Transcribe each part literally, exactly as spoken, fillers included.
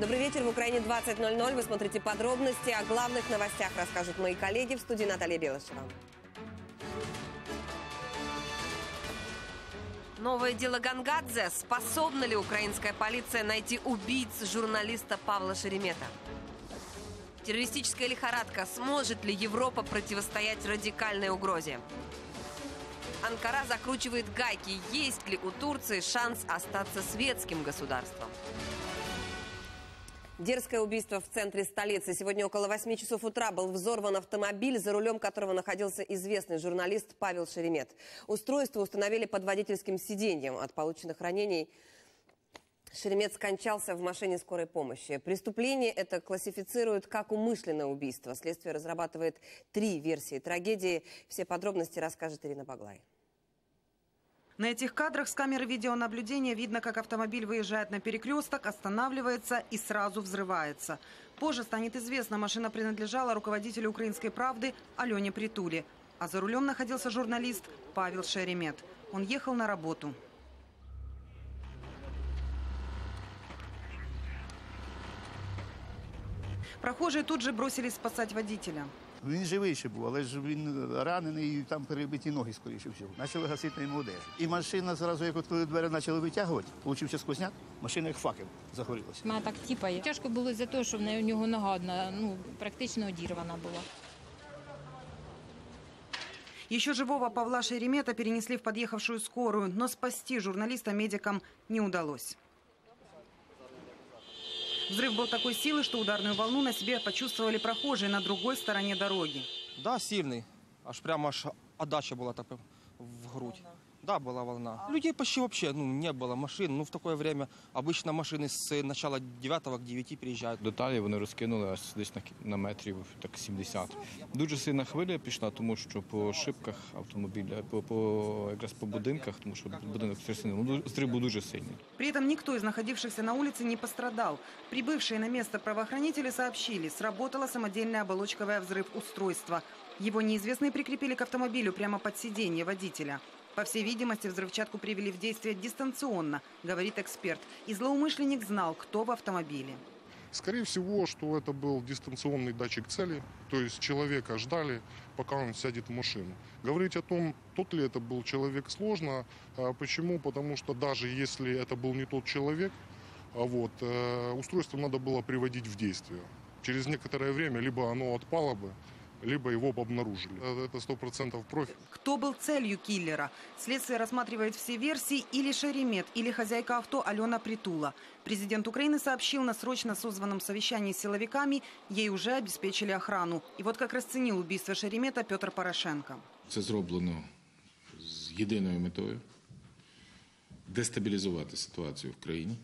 Добрый вечер. В Украине двадцать ноль-ноль. Вы смотрите подробности. О главных новостях расскажут мои коллеги. В студии Наталья Белышева. Новое дело Гонгадзе. Способна ли украинская полиция найти убийц журналиста Павла Шеремета? Террористическая лихорадка. Сможет ли Европа противостоять радикальной угрозе? Анкара закручивает гайки. Есть ли у Турции шанс остаться светским государством? Дерзкое убийство в центре столицы. Сегодня около восьми часов утра был взорван автомобиль, за рулем которого находился известный журналист Павел Шеремет. Устройство установили под водительским сиденьем. От полученных ранений Шеремет скончался в машине скорой помощи. Преступление это классифицируют как умышленное убийство. Следствие разрабатывает три версии трагедии. Все подробности расскажет Ирина Баглай. На этих кадрах с камеры видеонаблюдения видно, как автомобиль выезжает на перекресток, останавливается и сразу взрывается. Позже станет известно, машина принадлежала руководителю «Украинской правды» Алёне Притуле. А за рулем находился журналист Павел Шеремет. Он ехал на работу. Прохожие тут же бросились спасать водителя. Він живий ще був, але ж він ранений, і там перебиті ноги, скоріше всього. Почали гасити йому одежу. І машина, зразу, як відкрили двері, почали витягувати. Получився сквозняк, машина як факел загорілася. Вона так тіпає. Тяжко було за те, що в нього нога одна, ну, практично одірвана була. Еще живого Павла Шеремета перенесли в подъехавшую скорую, но спасти журналиста медикам не удалось. Взрыв был такой силы, что ударную волну на себе почувствовали прохожие на другой стороне дороги. Да, сильный. Аж прямо аж отдача была так в грудь. Волна. Да, была волна. А... Людей почти вообще ну, не было. Машин, ну в такое время обычно машины с начала девятого к девяти приезжают. Деталі вони розкинули аж десь на метрів так сімдесят. Дуже сильна хвиля пішла, тому що по шибках автомобіля, по, по, якраз по будинках, тому що будинок стрясений, ну, стриб був дуже сильний. При этом никто из находившихся на улице не пострадал. Прибывшие на место правоохранители сообщили, сработала самодельная оболочковая взрыв устройства. Его неизвестные прикрепили к автомобилю прямо под сиденье водителя. По всей видимости, взрывчатку привели в действие дистанционно, говорит эксперт. И злоумышленник знал, кто в автомобиле. Скорее всего, что это был дистанционный датчик цели. То есть человека ждали, пока он сядет в машину. Говорить о том, тот ли это был человек, сложно. Почему? Потому что даже если это был не тот человек, вот, устройство надо было приводить в действие. Через некоторое время либо оно отпало бы, либо его обнаружили. Это сто процентов профиль. Кто был целью киллера? Следствие рассматривает все версии: или Шеремет, или хозяйка авто Алена Притула. Президент Украины сообщил на срочно созванном совещании с силовиками, ей уже обеспечили охрану. И вот как расценил убийство Шеремета Петр Порошенко. Это сделано с единой метою дестабилизировать ситуацию в стране.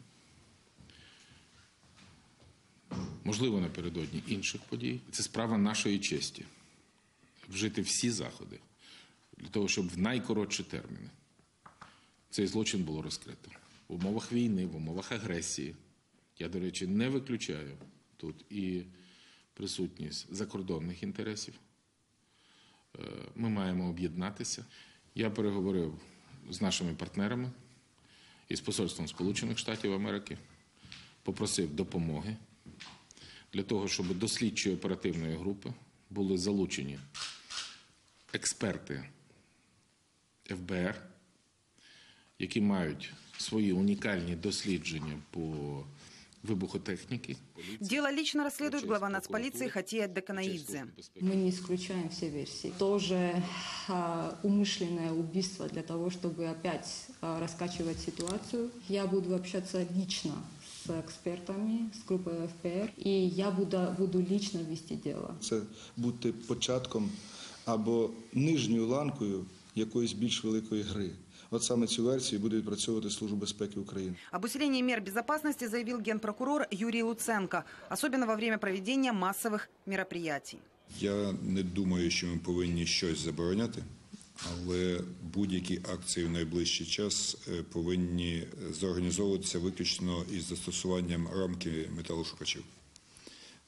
Можливо, напередодні інших подій. Це справа нашої честі. Вжити всі заходи для того, щоб в найкоротші терміни цей злочин було розкрито. В умовах війни, в умовах агресії. Я, до речі, не виключаю тут і присутність закордонних інтересів. Ми маємо об'єднатися. Я переговорив з нашими партнерами і з посольством Сполучених Штатів Америки, попросив допомоги для того, щоб до слідчої оперативної групи були залучені експерти ФБР, які мають свої унікальні дослідження по вибухотехніці. Дело лично расследует глава нацполиции Хатия Деканаидзе. Мы не исключаем все версии. Тоже а, умышленное убийство для того, чтобы опять а, раскачивать ситуацию. Я буду общаться лично с експертами, з групою ФБР, і я буду, буду лично вести діло. Це бути початком або нижньою ланкою якоїсь більш великої гри. От саме цю версію буде відпрацьовувати Служба безпеки України. Об усиленні мер безпеки заявив генпрокурор Юрій Луценко, особливо во время проведення масових мероприятий. Я не думаю, що ми повинні щось забороняти. Але будь-які акції в найближчий час повинні зорганізовуватися виключно із застосуванням рамки металошукачів.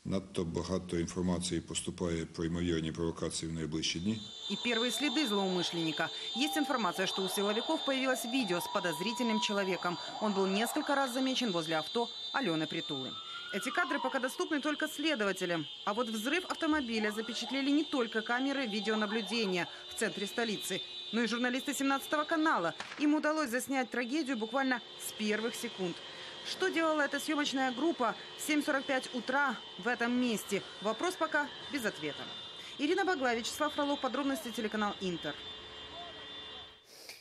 Надто багато інформації поступає про ймовірні провокації в найближчі дні. І перші сліди злоумишленника. Є інформація, що у силовиків появилось відео з підозрілим чоловіком. Він був кілька разів замічений возле авто Альони Притули. Эти кадры пока доступны только следователям. А вот взрыв автомобиля запечатлели не только камеры видеонаблюдения в центре столицы, но и журналисты семнадцатого канала. Им удалось заснять трагедию буквально с первых секунд. Что делала эта съемочная группа в семь сорок пять утра в этом месте? Вопрос пока без ответа. Ирина Баглай, Вячеслав Фролов, подробности, телеканал «Интер».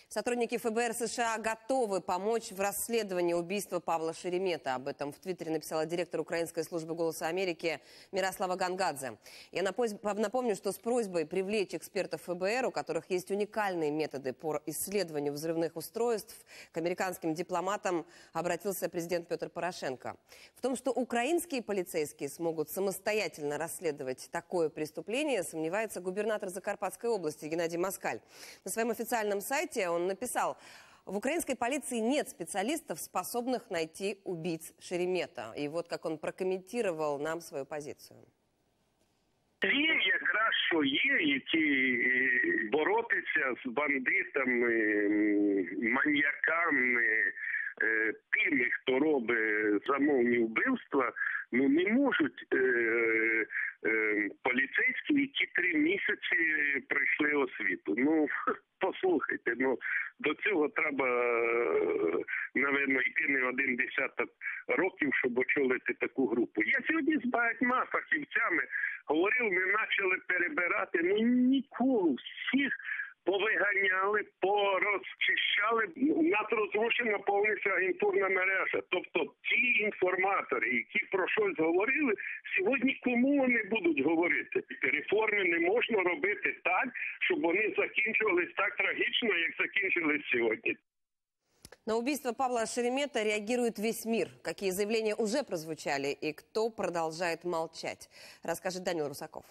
Сотрудники ФБР США готовы помочь в расследовании убийства Павла Шеремета. Об этом в Твиттере написала директор Украинской службы «Голоса Америки» Мирослава Гонгадзе. Я напомню, что с просьбой привлечь экспертов ФБР, у которых есть уникальные методы по исследованию взрывных устройств, к американским дипломатам обратился президент Петр Порошенко. В том, что украинские полицейские смогут самостоятельно расследовать такое преступление, сомневается губернатор Закарпатской области Геннадий Москаль. На своем официальном сайте он написал: в украинской полиции нет специалистов, способных найти убийц Шеремета. И вот как он прокомментировал нам свою позицию. Що є, які боротися з бандитами, маньяками, тими, хто робить замовні вбивства, ну не можуть е, е, поліцейські, які три місяці пройшли освіту. Ну, послухайте, ну, до цього треба, напевно, йти не один десяток років, щоб очолити таку групу. Я сьогодні з багатьма фахівцями говорив, ми почали перебирати, ну ніколи всіх повиганяли, порозчищали. У нас розрушена повністю агентурна мережа. Тобто ті інформатори, які про щось говорили, сьогодні кому вони будуть говорити? Реформи не можна робити так, щоб вони закінчувалися так трагічно, як закінчились сьогодні. На убийство Павла Шеремета реагирует весь мир. Какие заявления уже прозвучали и кто продолжает молчать, расскажет Даниил Русаков.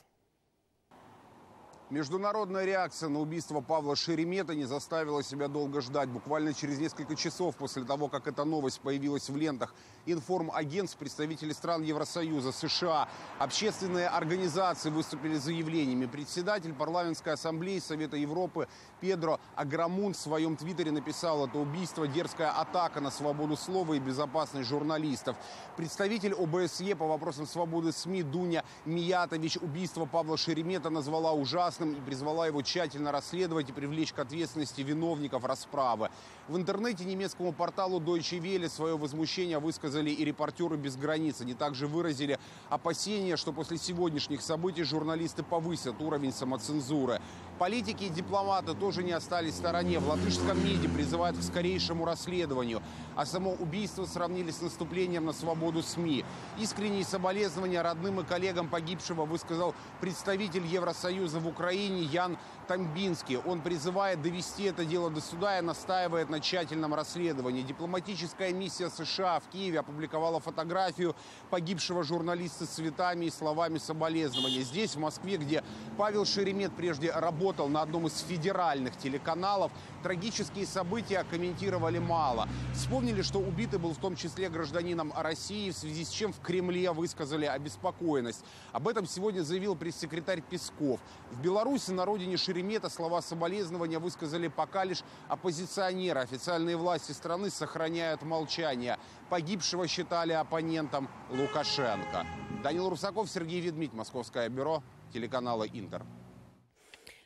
Международная реакция на убийство Павла Шеремета не заставила себя долго ждать. Буквально через несколько часов после того, как эта новость появилась в лентах информагентств, представители стран Евросоюза, США, общественные организации выступили с заявлениями. Председатель парламентской ассамблеи Совета Европы Педро Аграмунт в своем твиттере написал: это убийство – дерзкая атака на свободу слова и безопасность журналистов. Представитель ОБСЕ по вопросам свободы СМИ Дуня Миятович убийство Павла Шеремета назвала ужасным и призвала его тщательно расследовать и привлечь к ответственности виновников расправы. В интернете немецкому порталу Deutsche Welle свое возмущение высказали и репортеры «Без границ». Они также выразили опасения, что после сегодняшних событий журналисты повысят уровень самоцензуры. Политики и дипломаты тоже не остались в стороне. В латышском МИДе призывают к скорейшему расследованию. А само убийство сравнили с наступлением на свободу СМИ. Искренние соболезнования родным и коллегам погибшего высказал представитель Евросоюза в Украине. Украине Ян Тамбинский. Он призывает довести это дело до суда и настаивает на тщательном расследовании. Дипломатическая миссия США в Киеве опубликовала фотографию погибшего журналиста с цветами и словами соболезнования. Здесь, в Москве, где Павел Шеремет прежде работал на одном из федеральных телеканалов, трагические события комментировали мало. Вспомнили, что убитый был в том числе гражданином России, в связи с чем в Кремле высказали обеспокоенность. Об этом сегодня заявил пресс-секретарь Песков. В В Беларуси на родине Шеремета слова соболезнования высказали пока лишь оппозиционеры. Официальные власти страны сохраняют молчание. Погибшего считали оппонентом Лукашенко. Данил Русаков, Сергей Ведмить, Московское бюро телеканала «Интер».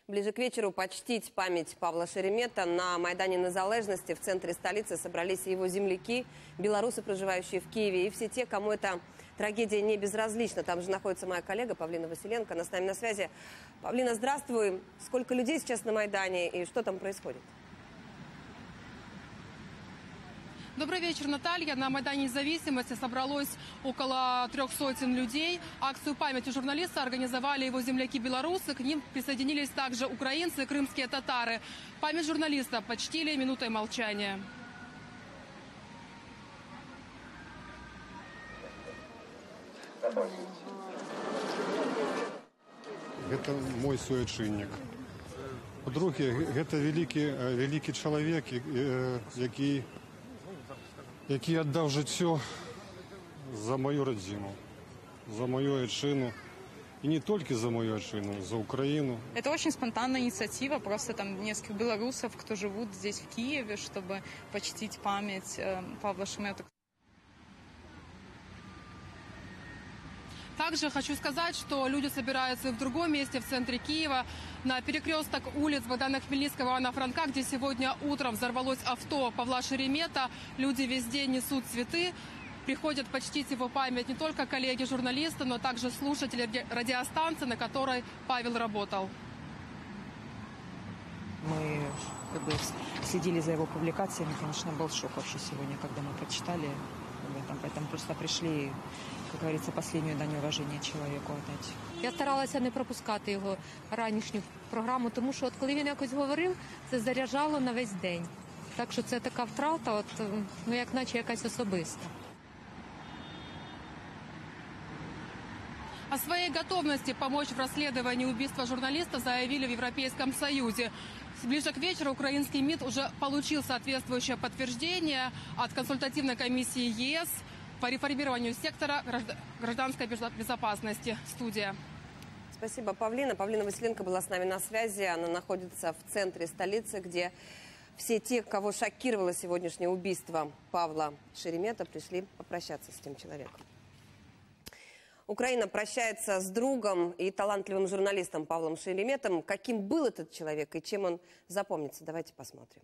Ближе к вечеру почтить память Павла Шеремета на Майдане Незалежности в центре столицы собрались его земляки, белорусы, проживающие в Киеве, и все те, кому эта трагедия не безразлична. Там же находится моя коллега Павлина Василенко, она с нами на связи. Павлина, здравствуй. Сколько людей сейчас на Майдане и что там происходит? Добрый вечер, Наталья. На Майдане Независимости собралось около трех сотен людей. Акцию памяти журналиста организовали его земляки-белорусы. К ним присоединились также украинцы и крымские татары. Память журналиста почтили минутой молчания. Это мой соотечественник. По-друге, это великий, великий человек, который... який отдал життя за мою родину, за мою отчину. И не только за мою отчину, за Украину. Это очень спонтанная инициатива, просто там несколько белорусов, кто живут здесь в Киеве, чтобы почтить память э, Павла Шеремета. Также хочу сказать, что люди собираются и в другом месте, в центре Киева, на перекресток улиц Богдана Хмельницкого и Ивана Франка, где сегодня утром взорвалось авто Павла Шеремета. Люди везде несут цветы, приходят почтить его память не только коллеги-журналисты, но также слушатели радиостанции, на которой Павел работал. Мы как бы следили за его публикациями. Конечно, был шок вообще сегодня, когда мы прочитали об этом. Поэтому просто пришли, как говорится, последнюю дань уважения человеку отдать. Я старалася не пропускати його ранішню програму, тому що от коли він якось говорив, це заряджало на весь день. Так що це така втрата, от, ну як наче якась особиста. О своей готовности помочь в расследовании убийства журналиста заявили в Европейском Союзе. Ближе к вечеру украинский МИД уже получил соответствующее подтверждение от консультативной комиссии ЕС по реформированию сектора гражданской безопасности. Студия. Спасибо, Павлина. Павлина Василенко была с нами на связи. Она находится в центре столицы, где все те, кого шокировало сегодняшнее убийство Павла Шеремета, пришли попрощаться с тем человеком. Украина прощается с другом и талантливым журналистом Павлом Шереметом. Каким был этот человек и чем он запомнится? Давайте посмотрим.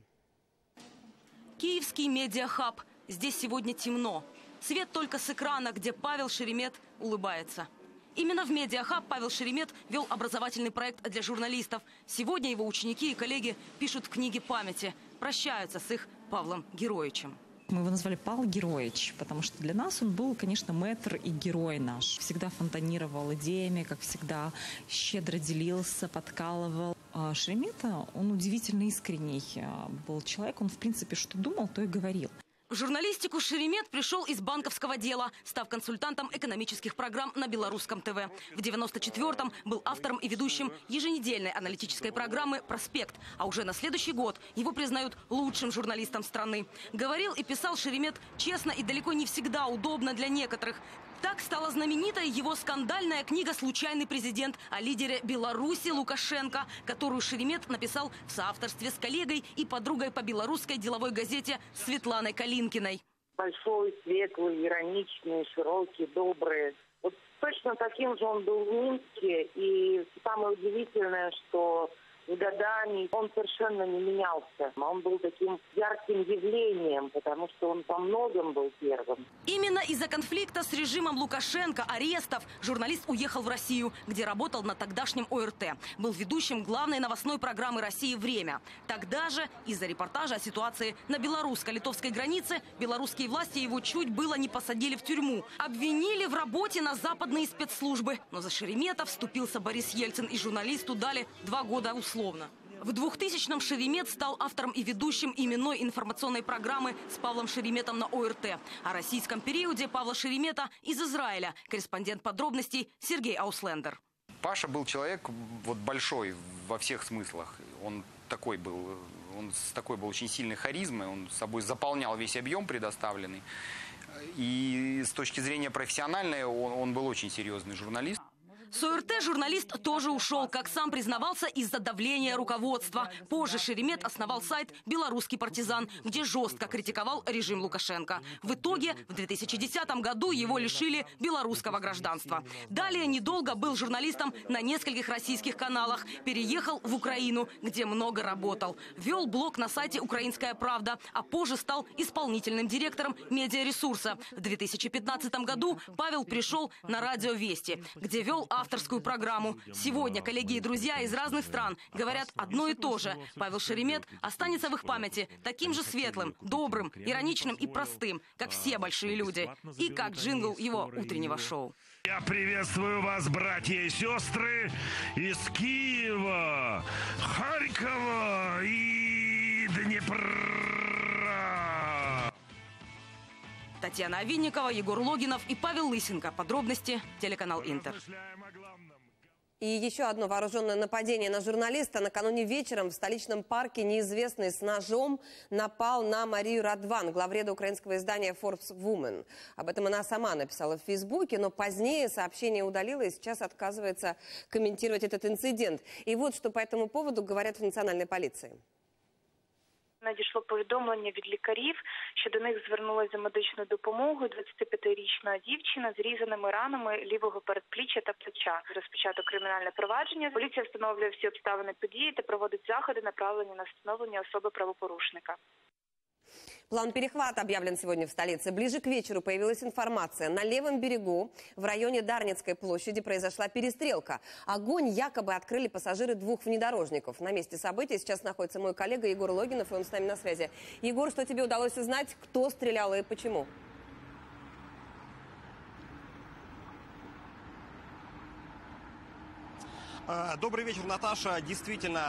Киевский медиахаб. Здесь сегодня темно. Свет только с экрана, где Павел Шеремет улыбается. Именно в медиахаб Павел Шеремет вел образовательный проект для журналистов. Сегодня его ученики и коллеги пишут книги памяти. Прощаются с их Павлом Героичем. Мы его назвали Павел Героич, потому что для нас он был, конечно, мэтр и герой наш. Всегда фонтанировал идеями, как всегда, щедро делился, подкалывал. А Шеремета, он удивительно искренний был человек. Он, в принципе, что думал, то и говорил. В журналистику Шеремет пришел из банковского дела, став консультантом экономических программ на Белорусском ТВ. В девяносто четвёртом был автором и ведущим еженедельной аналитической программы «Проспект». А уже на следующий год его признают лучшим журналистом страны. Говорил и писал Шеремет честно и далеко не всегда удобно для некоторых. Так стала знаменитая его скандальная книга «Случайный президент» о лидере Беларуси Лукашенко, которую Шеремет написал в соавторстве с коллегой и подругой по белорусской деловой газете Светланой Калинкиной. Большой, светлый, ироничный, широкий, добрый. Вот точно таким же он был в Минске. И самое удивительное, что с годами он совершенно не менялся. Он был таким ярким явлением, потому что он по многим был первым. Именно из-за конфликта с режимом Лукашенко, арестов, журналист уехал в Россию, где работал на тогдашнем ОРТ. Был ведущим главной новостной программы России «Время». Тогда же из-за репортажа о ситуации на белорусско-литовской границе белорусские власти его чуть было не посадили в тюрьму. Обвинили в работе на западные спецслужбы. Но за Шеремета вступился Борис Ельцин, и журналисту дали два года условия. В двухтысячном Шеремет стал автором и ведущим именной информационной программы с Павлом Шереметом на ОРТ. О российском периоде Павла Шеремета из Израиля. Корреспондент подробностей Сергей Ауслендер. Паша был человек вот большой во всех смыслах. Он такой был, он с такой был очень сильной харизмой, он собой заполнял весь объем предоставленный. И с точки зрения профессиональной он, он был очень серьезный журналист. С ОРТ журналист тоже ушел, как сам признавался, из-за давления руководства. Позже Шеремет основал сайт «Белорусский партизан», где жестко критиковал режим Лукашенко. В итоге в две тысячи десятом году его лишили белорусского гражданства. Далее недолго был журналистом на нескольких российских каналах. Переехал в Украину, где много работал. Вел блог на сайте «Украинская правда», а позже стал исполнительным директором медиаресурса. В две тысячи пятнадцатом году Павел пришел на радио «Вести», где вел автор. Авторскую программу. Сегодня коллеги и друзья из разных стран говорят одно и то же. Павел Шеремет останется в их памяти таким же светлым, добрым, ироничным и простым, как все большие люди. И как джингл его утреннего шоу. Я приветствую вас, братья и сестры, из Киева, Харькова и Днепра. Татьяна Овинникова, Егор Логинов и Павел Лысенко. Подробности телеканал «Интер». И еще одно вооруженное нападение на журналиста. Накануне вечером в столичном парке неизвестный с ножом напал на Марию Радван, главреда украинского издания Forbes Woman. Об этом она сама написала в Фейсбуке, но позднее сообщение удалила и сейчас отказывается комментировать этот инцидент. И вот что по этому поводу говорят в национальной полиции. надійшло повідомлення від лікарів, що до них звернулася за медичною допомогою двадцятип'ятирічна дівчина з різаними ранами лівого передпліччя та плеча. Розпочато кримінальне провадження. Поліція встановлює всі обставини події та проводить заходи, направлені на встановлення особи правопорушника. План перехвата объявлен сегодня в столице. Ближе к вечеру появилась информация. На левом берегу, в районе Дарницкой площади, произошла перестрелка. Огонь якобы открыли пассажиры двух внедорожников. На месте событий сейчас находится мой коллега Егор Логинов, и он с нами на связи. Егор, что тебе удалось узнать, кто стрелял и почему? Добрый вечер, Наташа. Действительно,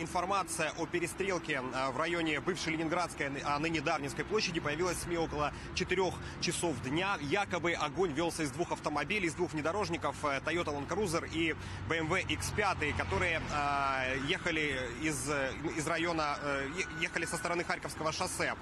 информация о перестрелке в районе бывшей Ленинградской, а ныне Дарницкой площади появилась в СМИ около четырёх часов дня. Якобы огонь велся из двух автомобилей, из двух внедорожников Toyota Land Cruiser и бэ эм вэ икс пять, которые ехали из, из района, ехали со стороны Харьковского шоссе.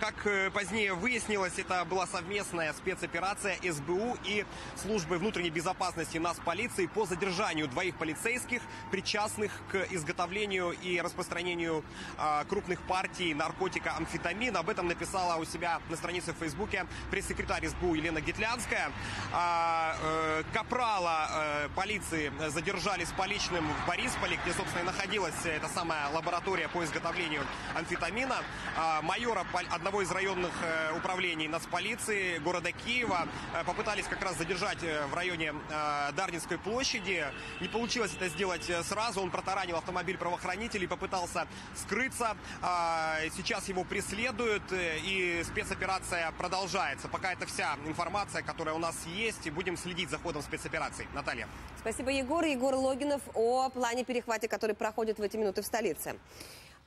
Как позднее выяснилось, это была совместная спецоперация эс бэ у и службы внутренней безопасности Нацполиции по задержанию двоих полицейских, причастных к изготовлению и распространению э, крупных партий наркотика амфетамин. Об этом написала у себя на странице в Фейсбуке пресс-секретарь эс бэ у Елена Гетлянская. А, э, капрала э, полиции задержали с поличным в Борисполе, где, собственно, и находилась эта самая лаборатория по изготовлению амфетамина. А, майора одного из районных э, управлений Нацполиции города Киева э, попытались как раз задержать э, в районе э, Дарницкой площади. Не получилось. Получилось это сделать сразу. Он протаранил автомобиль правоохранителей, попытался скрыться. Сейчас его преследуют, и спецоперация продолжается. Пока это вся информация, которая у нас есть, и будем следить за ходом спецопераций. Наталья. Спасибо, Егор. Егор Логинов о плане перехвата, который проходит в эти минуты в столице.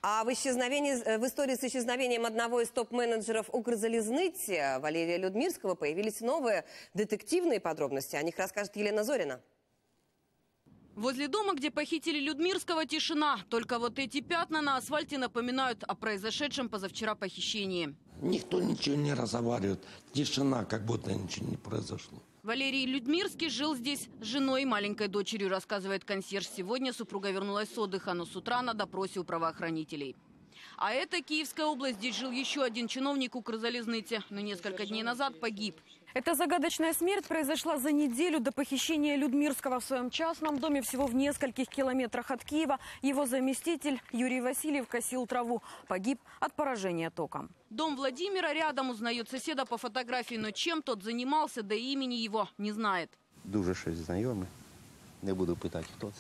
А в, исчезновении, в истории с исчезновением одного из топ-менеджеров Укрзалезницы Валерия Людмирского появились новые детективные подробности. О них расскажет Елена Зорина. Возле дома, где похитили Людмирского, тишина. Только вот эти пятна на асфальте напоминают о произошедшем позавчера похищении. Никто ничего не разговаривает. Тишина, как будто ничего не произошло. Валерий Людмирский жил здесь с женой и маленькой дочерью, рассказывает консьерж. Сегодня супруга вернулась с отдыха, но с утра на допросе у правоохранителей. А это Киевская область. Здесь жил еще один чиновник Укрзалезницы, но несколько дней назад погиб. Эта загадочная смерть произошла за неделю до похищения Людмирского в своем частном доме всего в нескольких километрах от Киева. Его заместитель Юрий Васильев косил траву. Погиб от поражения током. Дом Владимира рядом, узнает соседа по фотографии, но чем тот занимался, да имени его не знает. Дуже щось знайоме. Не буду пытать, кто это.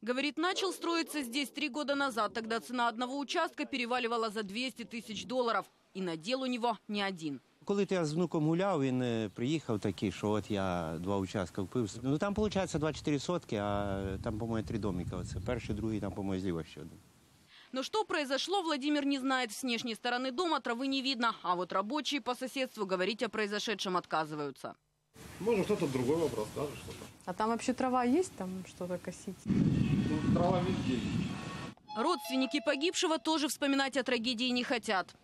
Говорит, начал строиться здесь три года назад. Тогда цена одного участка переваливала за двести тысяч долларов. И надел у него не один. Коли я з внуком гуляв, він приїхав такий, що от я два участка впив. Ну там виходить двадцать четыре сотки, а там, по-моему, три домика. Оце перший, другий, там, по-моему, зліва ще один. Но что произошло, Владимир не знает. С внешней стороны дома травы не видно. А вот рабочие по соседству говорить о произошедшем отказываются. Может, кто-то другой вопрос, скажет что-то. А там вообще трава есть, там что-то косить? Ну, трава везде есть. Родственники погибшего тоже вспоминать о трагедии не хотят.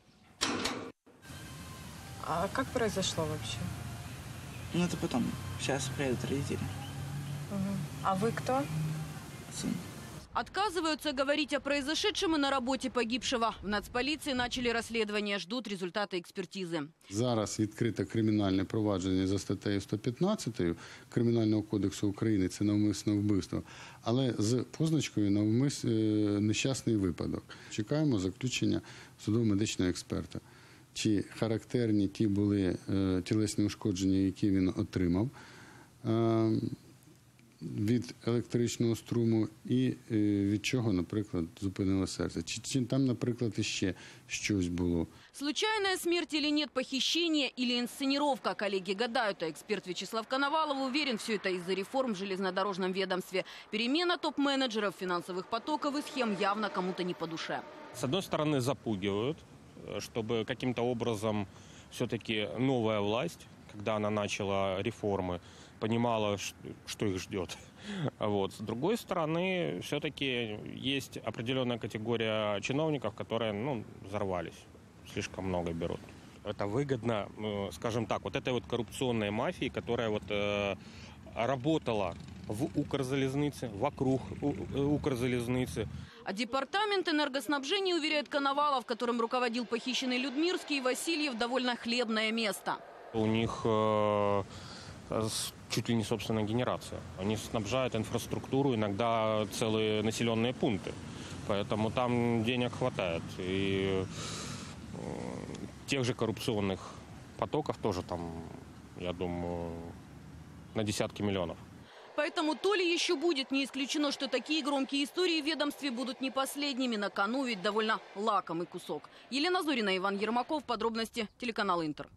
А как произошло вообще? Ну, это потом. Сейчас приедут родители. Угу. А вы кто? Сын. Отказываются говорить о произошедшем и на работе погибшего. В Нацполиции начали расследование, ждут результаты экспертизы. Зараз відкрите кримінальне провадження за статтею сто п'ятнадцять Кримінального кодексу України, це навмисне вбивство, але з позначкою навмис... нещасний випадок. Чекаємо заключення судово-медичного експерта. Чи характерні ті були е, тілесні ушкодження, які він отримав е, від електричного струму, і е, від чого, наприклад, зупинило серце? Чи, чи там, наприклад, іще щось було? Случайная смерть или нет, похищение или инсценировка? Коллеги гадают, а эксперт Вячеслав Коновалов уверен, все это из-за реформ в железнодорожном ведомстве. Перемена топ-менеджеров, финансовых потоков и схем явно кому-то не по душе. С одной стороны, запугивают, чтобы каким-то образом все-таки новая власть, когда она начала реформы, понимала, что их ждет. Вот. С другой стороны, все-таки есть определенная категория чиновников, которые, ну, взорвались, слишком много берут. Это выгодно, скажем так, вот этой вот коррупционной мафии, которая вот э, работала в Укрзалезнице, вокруг Укрзалезницы. А департамент энергоснабжения уверяет Коновалов, которым руководил похищенный Людмирский и Васильев, довольно хлебное место. У них э, чуть ли не собственная генерация. Они снабжают инфраструктуру, иногда целые населенные пункты. Поэтому там денег хватает. И э, тех же коррупционных потоков тоже там, я думаю, на десятки миллионов. Поэтому то ли еще будет, не исключено, что такие громкие истории в ведомстве будут не последними. На кону ведь довольно лакомый кусок. Елена Зорина, Иван Ермаков. Подробности телеканала «Интер».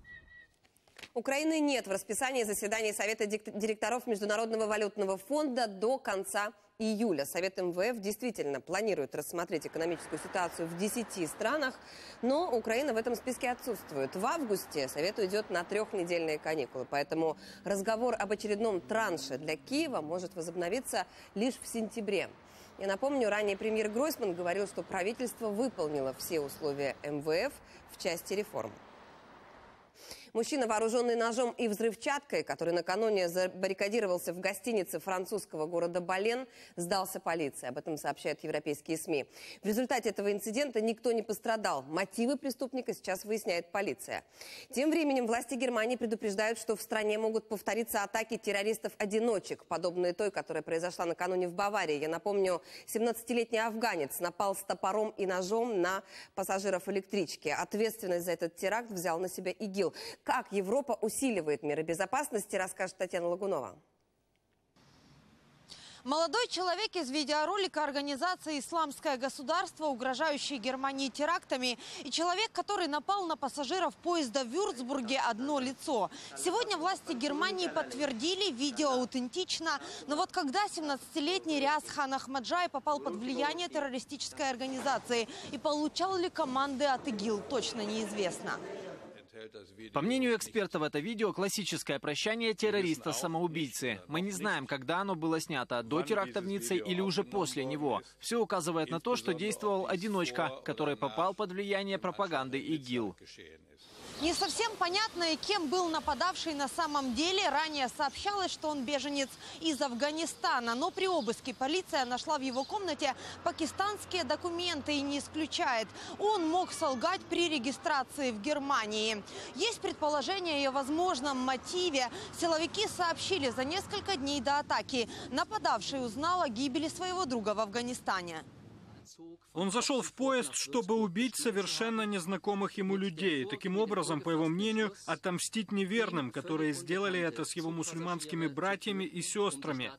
Украины нет в расписании заседаний Совета директоров Международного валютного фонда до конца июля. Совет МВФ действительно планирует рассмотреть экономическую ситуацию в десяти странах, но Украина в этом списке отсутствует. В августе Совет уйдет на трехнедельные каникулы, поэтому разговор об очередном транше для Киева может возобновиться лишь в сентябре. Я напомню, ранее премьер Гройсман говорил, что правительство выполнило все условия МВФ в части реформ. Мужчина, вооруженный ножом и взрывчаткой, который накануне забаррикадировался в гостинице французского города Бален, сдался полиции. Об этом сообщают европейские СМИ. В результате этого инцидента никто не пострадал. Мотивы преступника сейчас выясняет полиция. Тем временем власти Германии предупреждают, что в стране могут повториться атаки террористов-одиночек, подобные той, которая произошла накануне в Баварии. Я напомню, семнадцатилетний афганец напал с топором и ножом на пассажиров электрички. Ответственность за этот теракт взял на себя ИГИЛ. Как Европа усиливает меры безопасности, расскажет Татьяна Лагунова. Молодой человек из видеоролика организации «Исламское государство», угрожающей Германии терактами, и человек, который напал на пассажиров поезда в Вюрцбурге, одно лицо. Сегодня власти Германии подтвердили, видео аутентично. Но вот когда семнадцатилетний Риаз Хан Ахмаджай попал под влияние террористической организации и получал ли команды от ИГИЛ, точно неизвестно. По мнению экспертов, это видео – классическое прощание террориста-самоубийцы. Мы не знаем, когда оно было снято – до теракта в Ницце или уже после него. Все указывает на то, что действовал одиночка, который попал под влияние пропаганды ИГИЛ. Не совсем понятно, и кем был нападавший на самом деле. Ранее сообщалось, что он беженец из Афганистана. Но при обыске полиция нашла в его комнате пакистанские документы и не исключает. Он мог солгать при регистрации в Германии. Есть предположение о возможном мотиве. Силовики сообщили за несколько дней до атаки. Нападавший узнал о гибели своего друга в Афганистане. Он зашел в поезд, чтобы убить совершенно незнакомых ему людей. Таким образом, по его мнению, отомстить неверным, которые сделали это с его мусульманскими братьями и сестрами.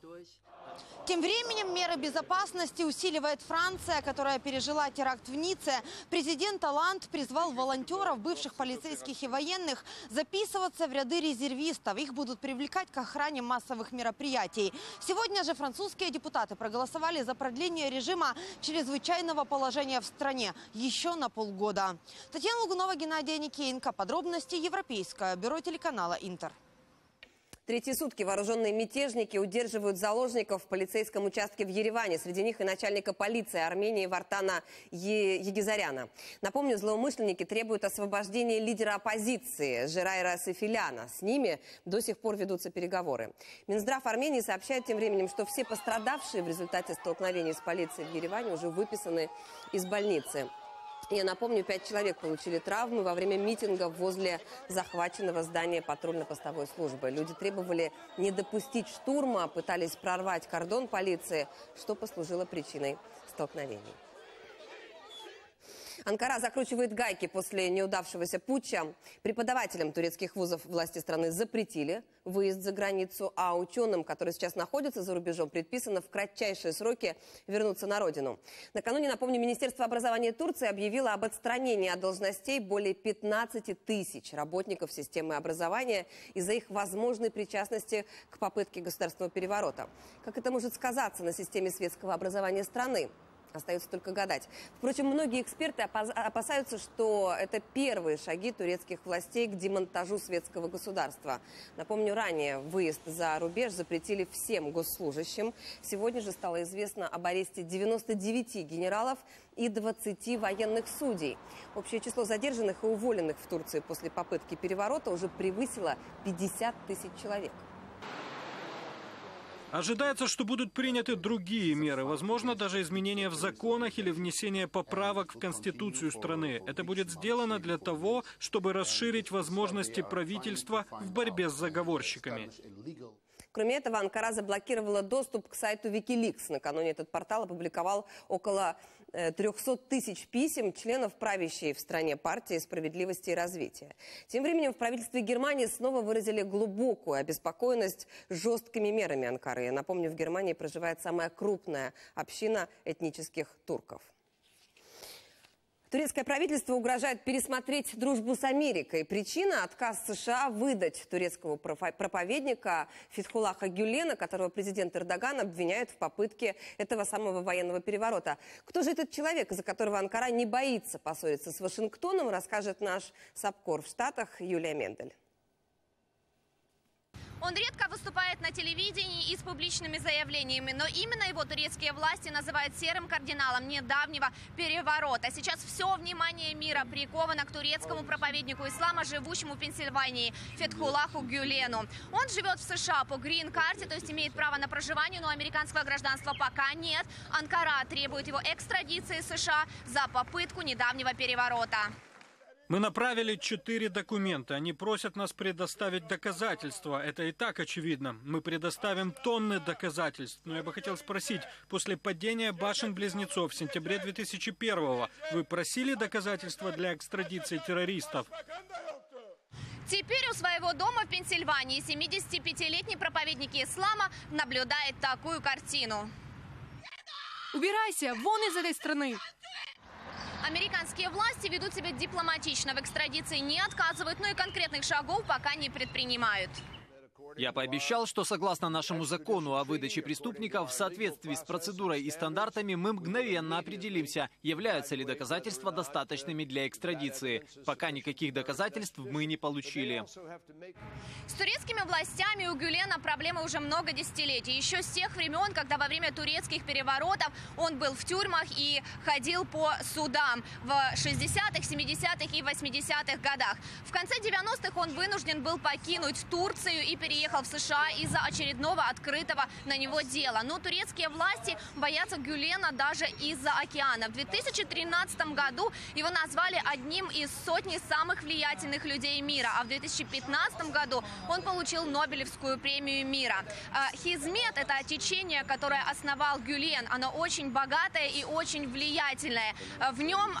Тем временем меры безопасности усиливает Франция, которая пережила теракт в Ницце. Президент Олланд призвал волонтеров, бывших полицейских и военных, записываться в ряды резервистов. Их будут привлекать к охране массовых мероприятий. Сегодня же французские депутаты проголосовали за продление режима чрезвычайного положения в стране еще на полгода. Татьяна Лугунова, Геннадий Никеенко. Подробности Европейское бюро телеканала «Интер». Третьи сутки вооруженные мятежники удерживают заложников в полицейском участке в Ереване. Среди них и начальника полиции Армении Вартана Егизаряна. Напомню, злоумышленники требуют освобождения лидера оппозиции Жерайра Сефиляна. С ними до сих пор ведутся переговоры. Минздрав Армении сообщает тем временем, что все пострадавшие в результате столкновений с полицией в Ереване уже выписаны из больницы. Я напомню, пять человек получили травмы во время митинга возле захваченного здания патрульно-постовой службы. Люди требовали не допустить штурма, пытались прорвать кордон полиции, что послужило причиной столкновений. Анкара закручивает гайки после неудавшегося путча. Преподавателям турецких вузов власти страны запретили выезд за границу, а ученым, которые сейчас находятся за рубежом, предписано в кратчайшие сроки вернуться на родину. Накануне, напомню, Министерство образования Турции объявило об отстранении от должностей более пятнадцати тысяч работников системы образования из-за их возможной причастности к попытке государственного переворота. Как это может сказаться на системе светского образования страны? Остается только гадать. Впрочем, многие эксперты опасаются, что это первые шаги турецких властей к демонтажу светского государства. Напомню, ранее выезд за рубеж запретили всем госслужащим. Сегодня же стало известно об аресте девяноста девяти генералов и двадцати военных судей. Общее число задержанных и уволенных в Турции после попытки переворота уже превысило пятьдесят тысяч человек. Ожидается, что будут приняты другие меры, возможно, даже изменения в законах или внесение поправок в Конституцию страны. Это будет сделано для того, чтобы расширить возможности правительства в борьбе с заговорщиками. Кроме этого, Анкара заблокировала доступ к сайту WikiLeaks. Накануне этот портал опубликовал около трёхсот тысяч писем членов правящей в стране партии «Справедливости и развития». Тем временем в правительстве Германии снова выразили глубокую обеспокоенность жесткими мерами Анкары. Я напомню, в Германии проживает самая крупная община этнических турков. Турецкое правительство угрожает пересмотреть дружбу с Америкой. Причина – отказ США выдать турецкого проповедника Фетхуллаха Гюлена, которого президент Эрдоган обвиняет в попытке этого самого военного переворота. Кто же этот человек, из-за которого Анкара не боится поссориться с Вашингтоном, расскажет наш САПКОР в Штатах Юлия Мендель. Он редко выступает на телевидении и с публичными заявлениями, но именно его турецкие власти называют серым кардиналом недавнего переворота. Сейчас все внимание мира приковано к турецкому проповеднику ислама, живущему в Пенсильвании, Фетхуллаху Гюлену. Он живет в США по грин-карте, то есть имеет право на проживание, но американского гражданства пока нет. Анкара требует его экстрадиции из США за попытку недавнего переворота. Мы направили четыре документа. Они просят нас предоставить доказательства. Это и так очевидно. Мы предоставим тонны доказательств. Но я бы хотел спросить, после падения башен-близнецов в сентябре две тысячи первого вы просили доказательства для экстрадиции террористов? Теперь у своего дома в Пенсильвании семидесятипятилетний проповедник ислама наблюдает такую картину. Убирайся вон из этой страны! Американские власти ведут себя дипломатично, в экстрадиции не отказывают, но и конкретных шагов пока не предпринимают. Я пообещал, что согласно нашему закону о выдаче преступников, в соответствии с процедурой и стандартами мы мгновенно определимся, являются ли доказательства достаточными для экстрадиции. Пока никаких доказательств мы не получили. С турецкими властями у Гюлена проблемы уже много десятилетий. Еще с тех времен, когда во время турецких переворотов он был в тюрьмах и ходил по судам в шестидесятых, семидесятых и восьмидесятых годах. В конце девяностых он вынужден был покинуть Турцию и переехать Приехал в США из-за очередного открытого на него дела. Но турецкие власти боятся Гюлена даже из-за океана. В две тысячи тринадцатом году его назвали одним из сотни самых влиятельных людей мира. А в две тысячи пятнадцатом году он получил Нобелевскую премию мира. Хизмет – это течение, которое основал Гюлен. Оно очень богатое и очень влиятельное. В нем,